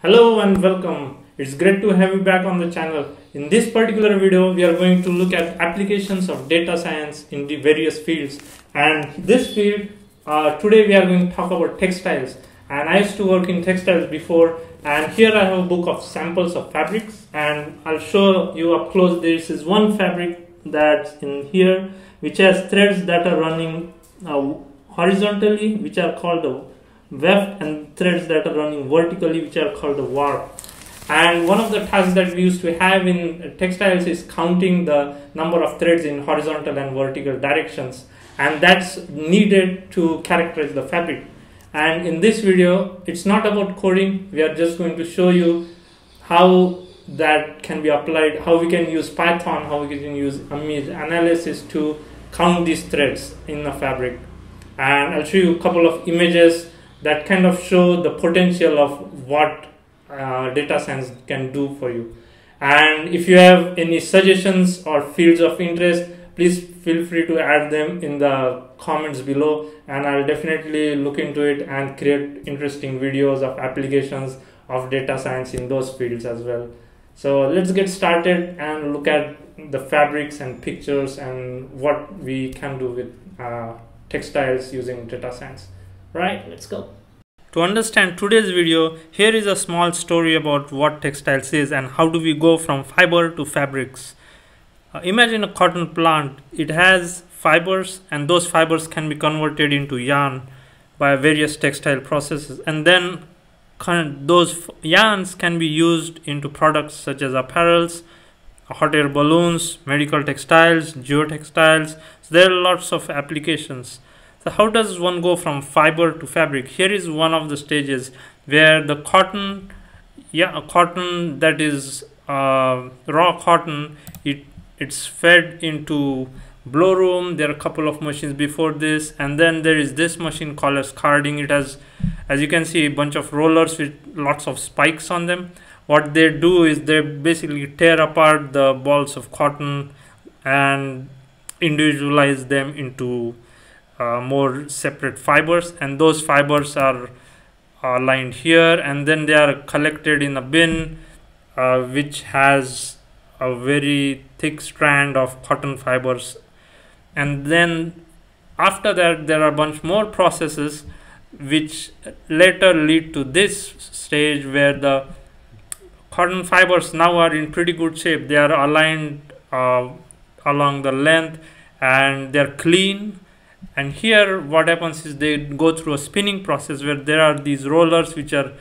Hello and welcome. It's great to have you back on the channel. In this particular video, we are going to look at applications of data science in the various fields. And this field, today we are going to talk about textiles. And I used to work in textiles before. And here I have a book of samples of fabrics. And I'll show you up close. This is one fabric that's in here, which has threads that are running horizontally, which are called the weft, and threads that are running vertically, which are called the warp. And one of the tasks that we used to have in textiles is counting the number of threads in horizontal and vertical directions, and that's needed to characterize the fabric. And in this video, it's not about coding. We are just going to show you how that can be applied, how we can use Python, how we can use image analysis to count these threads in the fabric. And I'll show you a couple of images that kind of show the potential of what data science can do for you. And if you have any suggestions or fields of interest, please feel free to add them in the comments below, and I'll definitely look into it and create interesting videos of applications of data science in those fields as well. So let's get started and look at the fabrics and pictures and what we can do with textiles using data science. Right, let's go. To understand today's video, here is a small story about what textiles is and how do we go from fiber to fabrics. Imagine a cotton plant. It has fibers, and those fibers can be converted into yarn by various textile processes, and then those yarns can be used into products such as apparels, hot air balloons, medical textiles, geotextiles. So there are lots of applications. So how does one go from fiber to fabric? Here is one of the stages where the cotton, cotton that is raw cotton, it's fed into blow room. There are a couple of machines before this, and then there is this machine called as carding. It has, as you can see, a bunch of rollers with lots of spikes on them. What they do is they basically tear apart the balls of cotton and individualize them into more separate fibers, and those fibers are lined here, and then they are collected in a bin which has a very thick strand of cotton fibers. And then after that, there are a bunch more processes which later lead to this stage where the cotton fibers now are in pretty good shape. They are aligned along the length, and they're clean. And here what happens is they go through a spinning process where there are these rollers which are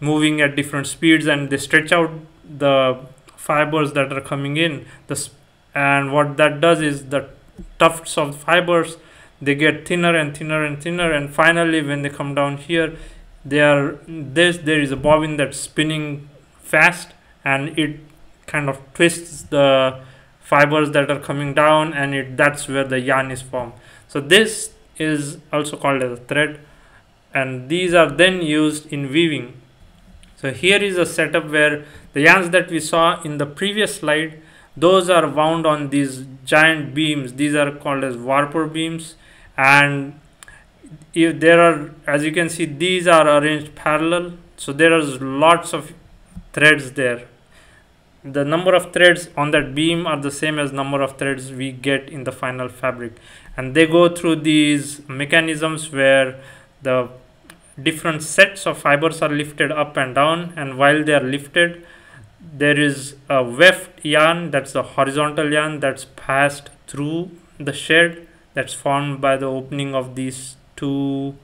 moving at different speeds, and they stretch out the fibers that are coming in. And what that does is the tufts of fibers, they get thinner and thinner and thinner, and finally when they come down here, there is a bobbin that's spinning fast, and it kind of twists the fibers that are coming down, and that's where the yarn is formed. So this is also called as a thread, and these are then used in weaving. So here is a setup where the yarns that we saw in the previous slide, those are wound on these giant beams. These are called as warper beams, and if there are, as you can see, these are arranged parallel. So there are lots of threads there. The number of threads on that beam are the same as number of threads we get in the final fabric, and they go through these mechanisms where the different sets of fibers are lifted up and down, and while they are lifted, there is a weft yarn, that's the horizontal yarn, that's passed through the shed that's formed by the opening of these two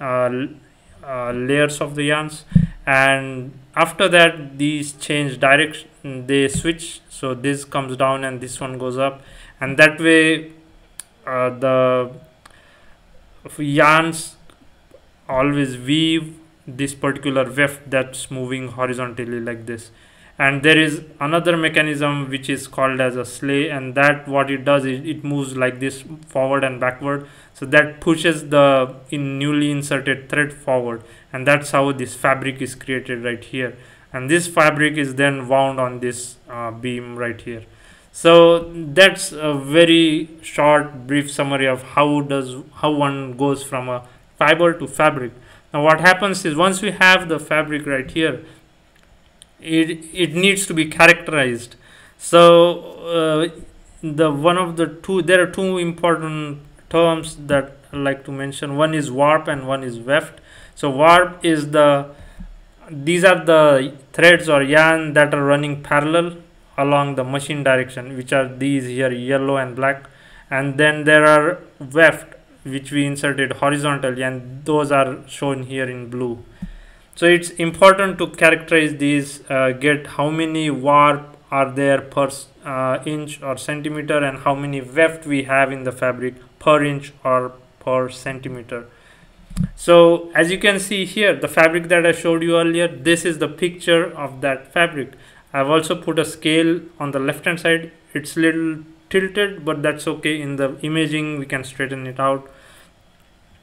layers of the yarns. And after that, these change direction, they switch. So this comes down and this one goes up, and that way the yarns always weave this particular weft that's moving horizontally like this. And there is another mechanism which is called as a sleigh, and that what it does is it moves like this forward and backward. So that pushes the newly inserted thread forward, and that's how this fabric is created right here. And this fabric is then wound on this beam right here. So that's a very short, brief summary of how one goes from a fiber to fabric. Now what happens is once we have the fabric right here, it needs to be characterized. So there are two important terms that I like to mention. One is warp and one is weft. So warp is these are the threads or yarn that are running parallel along the machine direction, which are these here, yellow and black. And then there are weft, which we inserted horizontally, and those are shown here in blue. So it's important to characterize these, get how many warp are there per inch or centimeter, and how many weft we have in the fabric per inch or per centimeter. So as you can see here, the fabric that I showed you earlier, this is the picture of that fabric. I've also put a scale on the left hand side. It's little tilted, but that's okay. In the imaging we can straighten it out.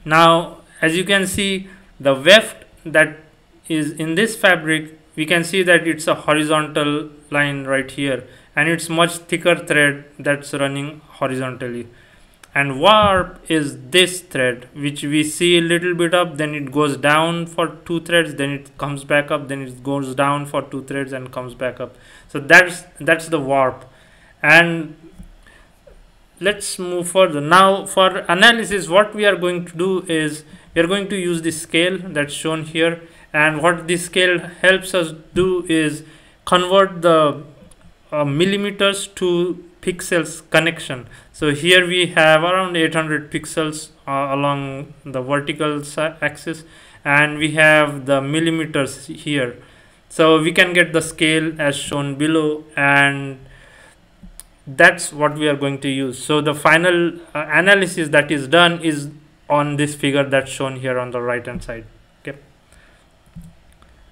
Now as you can see, the weft that is in this fabric, we can see that it's a horizontal line right here, and it's much thicker thread that's running horizontally. And warp is this thread, which we see a little bit up, then it goes down for two threads, then it comes back up, then it goes down for two threads and comes back up. So that's the warp. And let's move further. Now for analysis, what we are going to do is we are going to use the scale that's shown here, and what this scale helps us do is convert the millimeters to pixels connection. So here we have around 800 pixels along the vertical axis, and we have the millimeters here. So we can get the scale as shown below, and that's what we are going to use. So the final analysis that is done is on this figure that's shown here on the right hand side. Okay,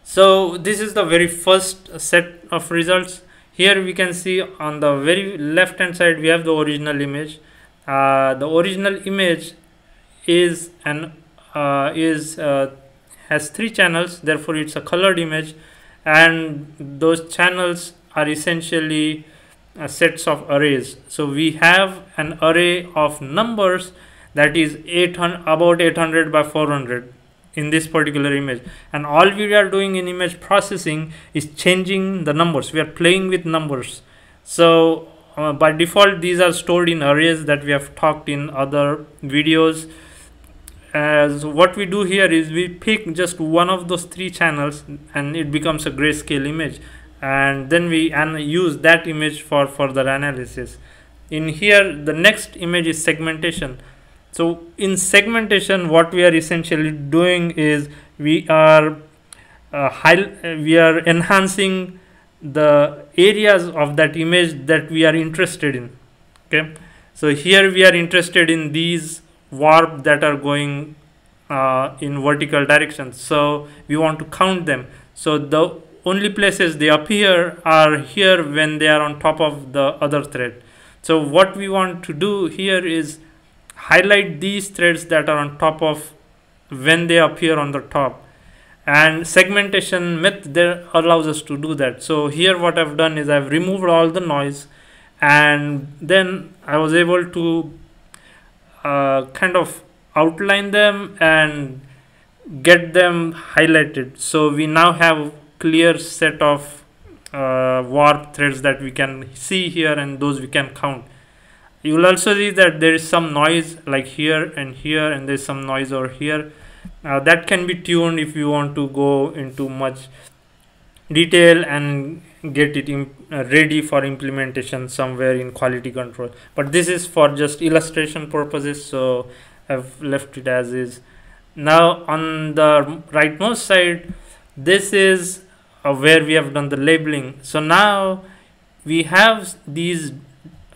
so this is the very first set of results. Here we can see on the very left hand side we have the original image. The original image is has three channels, therefore it's a colored image, and those channels are essentially sets of arrays. So we have an array of numbers that is about 800 by 400 in this particular image, and all we are doing in image processing is changing the numbers. We are playing with numbers. So by default these are stored in arrays that we have talked in other videos. As what we do here is we pick just one of those three channels and it becomes a grayscale image, and then we use that image for further analysis. In here, the next image is segmentation. So in segmentation, what we are essentially doing is we are enhancing the areas of that image that we are interested in. Okay, so here we are interested in these warp that are going in vertical directions, so we want to count them. So the only places they appear are here when they are on top of the other thread. So what we want to do here is highlight these threads that are on top of when they appear on the top, and segmentation method there allows us to do that. So here what I've done is I've removed all the noise, and then I was able to kind of outline them and get them highlighted. So we now have clear set of warp threads that we can see here, and those we can count. You will also see that there is some noise like here, and there's some noise over here. That can be tuned if you want to go into much detail and get it ready for implementation somewhere in quality control. But this is for just illustration purposes, so I've left it as is. Now on the rightmost side, this is where we have done the labeling. So now we have these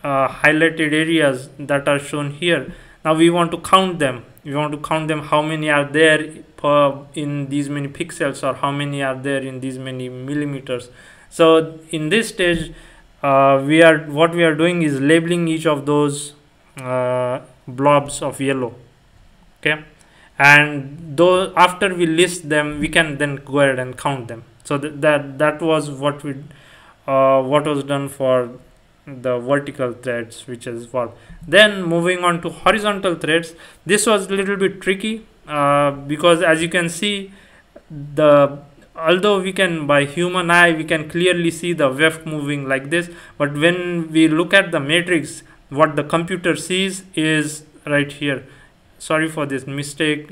highlighted areas that are shown here. Now we want to count them. We want to count them, how many are there in these many pixels, or how many are there in these many millimeters. So in this stage, what we are doing is labeling each of those blobs of yellow. Okay, and though after we list them, we can then go ahead and count them. So that was what was done for the vertical threads, which is warp. Then moving on to horizontal threads, this was a little bit tricky because as you can see, the although we can, by human eye, we can clearly see the wave moving like this, but when we look at the matrix, what the computer sees is right here. Sorry for this mistake.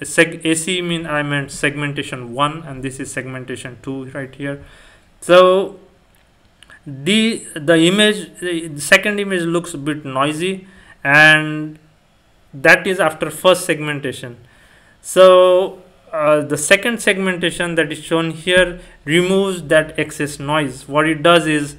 AC mean, I meant segmentation 1, and this is segmentation 2 right here. So the image, the second image looks a bit noisy, and that is after first segmentation. So the second segmentation that is shown here removes that excess noise. What it does is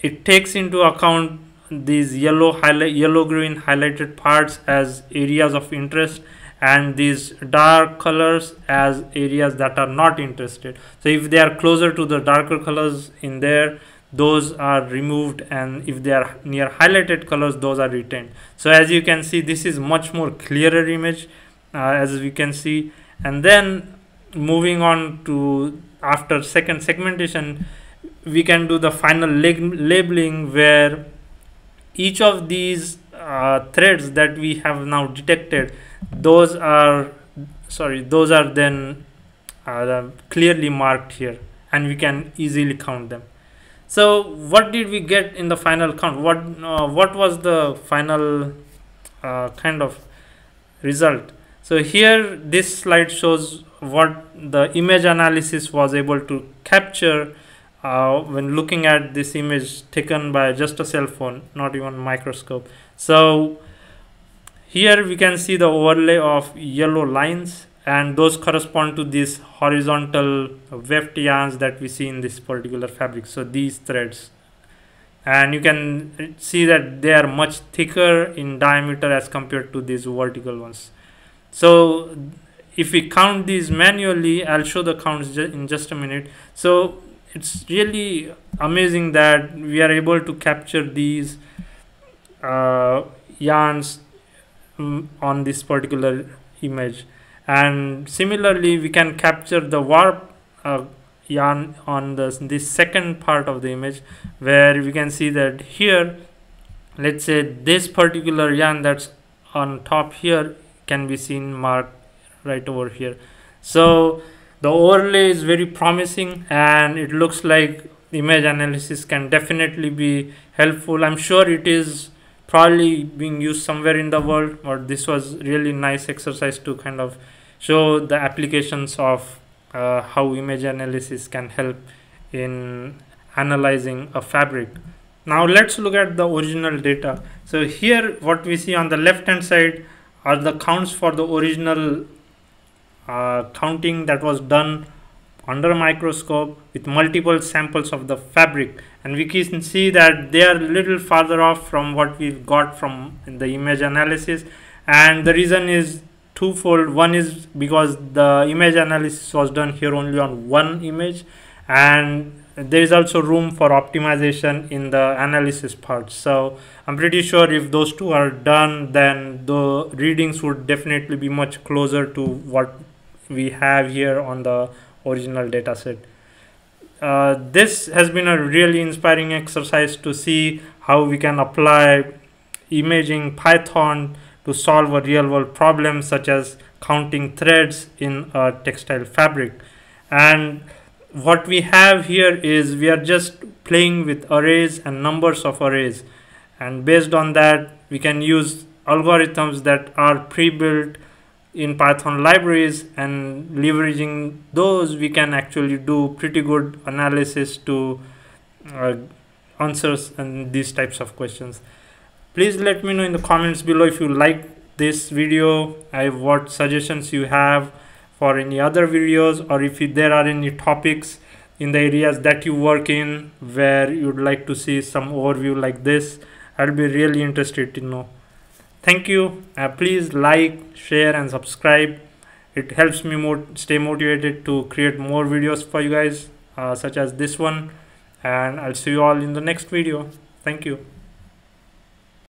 it takes into account these yellow green highlighted parts as areas of interest, and these dark colors as areas that are not interested. So if they are closer to the darker colors in there, those are removed, and if they are near highlighted colors, those are retained. So as you can see, this is much more clearer image, as we can see. And then moving on to after second segmentation, we can do the final labeling, where each of these threads that we have now detected, those are then clearly marked here, and we can easily count them. So what did we get in the final count? What was the final kind of result? So here this slide shows what the image analysis was able to capture when looking at this image taken by just a cell phone, not even microscope. So here we can see the overlay of yellow lines, and those correspond to these horizontal weft yarns that we see in this particular fabric, so these threads. And you can see that they are much thicker in diameter as compared to these vertical ones. So if we count these manually, I'll show the counts in just a minute. So it's really amazing that we are able to capture these yarns on this particular image. And similarly, we can capture the warp yarn on this second part of the image, where we can see that here, let's say this particular yarn that's on top here can be seen marked right over here. So the overlay is very promising, and it looks like image analysis can definitely be helpful. I'm sure it is probably being used somewhere in the world, but this was really nice exercise to kind of show the applications of how image analysis can help in analyzing a fabric. Now let's look at the original data. So here what we see on the left hand side are the counts for the original counting that was done under microscope with multiple samples of the fabric, and we can see that they are a little farther off from what we've got from the image analysis. And the reason is twofold. One is because the image analysis was done here only on one image, and there is also room for optimization in the analysis part. So I'm pretty sure if those two are done, then the readings would definitely be much closer to what we have here on the original data set. This has been a really inspiring exercise to see how we can apply imaging Python to solve a real world problem, such as counting threads in a textile fabric. And what we have here is we are just playing with arrays and numbers of arrays, and based on that we can use algorithms that are pre-built in Python libraries, and leveraging those we can actually do pretty good analysis to answers and these types of questions. Please let me know in the comments below if you like this video, what suggestions you have for any other videos, or if there are any topics in the areas that you work in where you'd like to see some overview like this. I'll be really interested to know. Thank you. Please like, share and subscribe. It helps me stay motivated to create more videos for you guys such as this one, and I'll see you all in the next video. Thank you.